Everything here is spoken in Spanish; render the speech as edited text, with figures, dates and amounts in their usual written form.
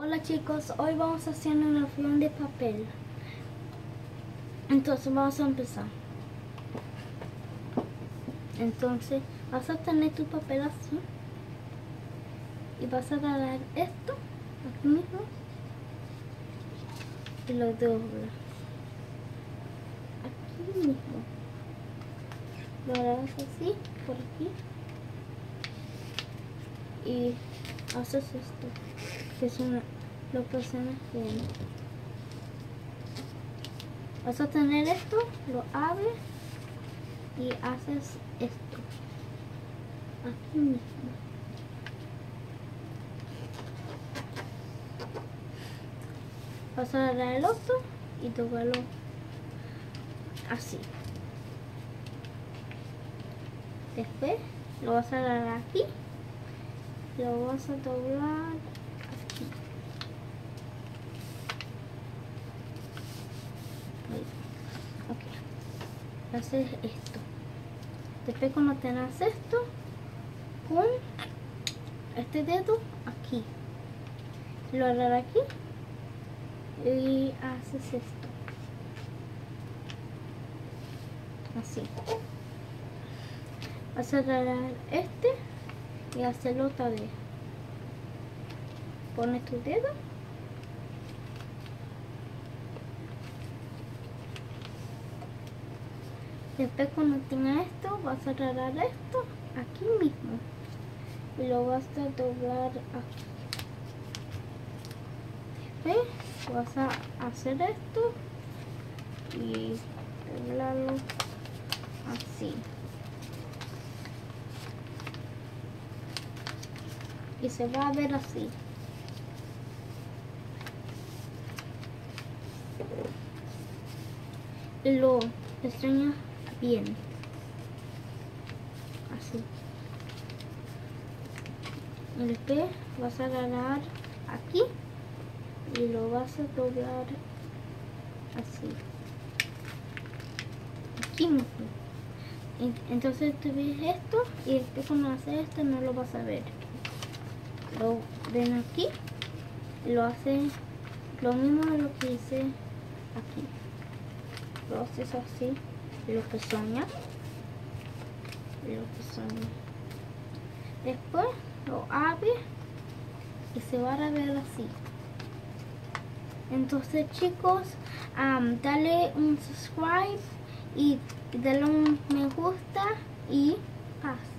Hola chicos, hoy vamos a hacer un avión de papel. Entonces vamos a empezar. Entonces vas a tener tu papel así y vas a agarrar esto aquí mismo y lo doblas aquí mismo, lo agarras así por aquí y haces esto, que es una, lo presionas bien. Vas a tener esto, lo abres y haces esto aquí mismo. Vas a agarrar el otro y doblarlo así. Después lo vas a agarrar aquí, lo vas a doblar aquí. Ok, haces esto. Después cuando tengas esto, con este dedo aquí, lo agarras aquí y haces esto así. Vas a agarrar este y hacerlo otra vez. Pones tu dedo . Después cuando tengas esto vas a agarrar esto aquí mismo y lo vas a doblar aquí. Después vas a hacer esto y doblarlo así. Y se va a ver así. Lo extrañas bien. Así. Y después vas a agarrar aquí y lo vas a doblar así. Aquí mismo. Entonces tú ves esto y después cuando haces esto no lo vas a ver. Lo ven aquí, lo haces lo mismo de lo que hice aquí. Lo haces así, lo pezoñas, lo pezoñas. Después lo abres y se va a ver así. Entonces chicos, dale un subscribe y dale un me gusta y paz.